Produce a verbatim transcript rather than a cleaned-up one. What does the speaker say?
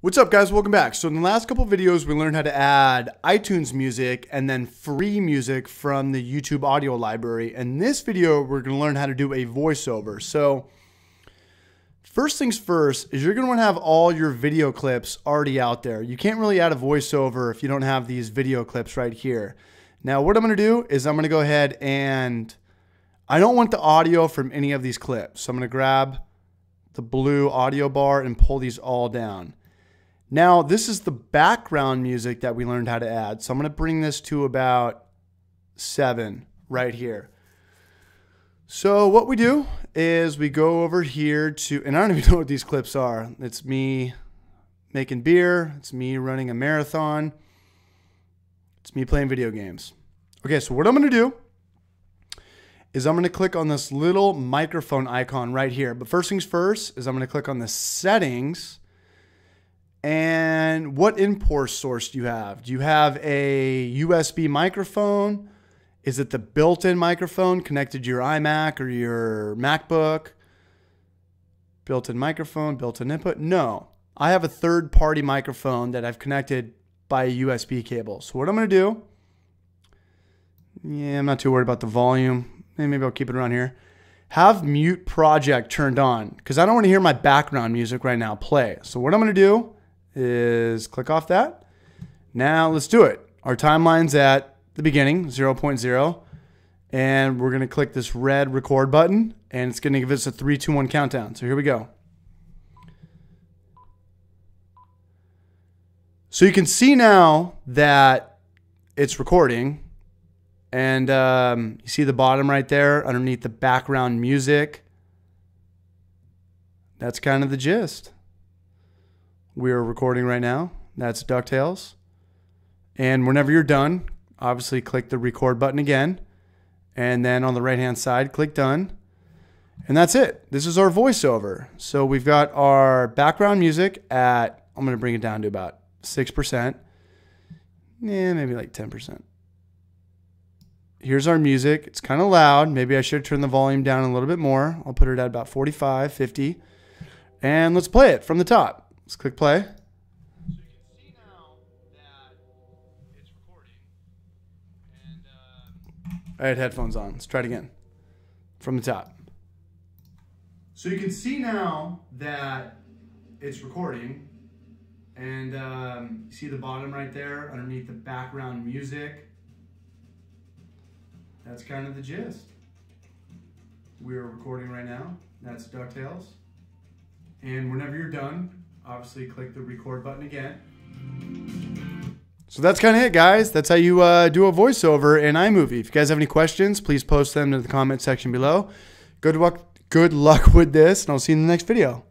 What's up guys, welcome back. So in the last couple of videos, we learned how to add iTunes music and then free music from the YouTube audio library. In this video, we're gonna learn how to do a voiceover. So first things first is you're gonna wanna have all your video clips already out there. You can't really add a voiceover if you don't have these video clips right here. Now what I'm gonna do is I'm gonna go ahead and I don't want the audio from any of these clips. So I'm gonna grab the blue audio bar and pull these all down. Now, this is the background music that we learned how to add. So I'm going to bring this to about seven right here. So what we do is we go over here to, and I don't even know what these clips are. It's me making beer. It's me running a marathon. It's me playing video games. Okay, so what I'm going to do is I'm going to click on this little microphone icon right here. But first things first is I'm going to click on the settings. And what import source do you have? Do you have a U S B microphone? Is it the built-in microphone connected to your iMac or your MacBook? Built-in microphone, built-in input? No, I have a third-party microphone that I've connected by a U S B cable. So what I'm gonna do, yeah, I'm not too worried about the volume. Maybe I'll keep it around here. Have mute project turned on because I don't wanna hear my background music right now play. So what I'm gonna do is click off that. Now let's do it. Our timeline's at the beginning, zero point zero, and we're gonna click this red record button and it's gonna give us a three, two, one countdown. So here we go. So you can see now that it's recording and um, you see the bottom right there underneath the background music. That's kind of the gist. We're recording right now. That's DuckTales. And whenever you're done, obviously click the record button again. And then on the right-hand side, click done. And that's it. This is our voiceover. So we've got our background music at, I'm gonna bring it down to about six percent. Yeah, maybe like ten percent. Here's our music. It's kind of loud. Maybe I should turn the volume down a little bit more. I'll put it at about forty-five, fifty. And let's play it from the top. Let's click play. So you can see now that it's recording. And, uh... I had headphones on. Let's try it again. From the top. So you can see now that it's recording. And um, you see the bottom right there underneath the background music. That's kind of the gist. We're recording right now. That's DuckTales. And whenever you're done, obviously click the record button again. So that's kind of it, guys. That's how you uh, do a voiceover in iMovie. If you guys have any questions, please post them in the comment section below. Good luck, good luck with this, and I'll see you in the next video.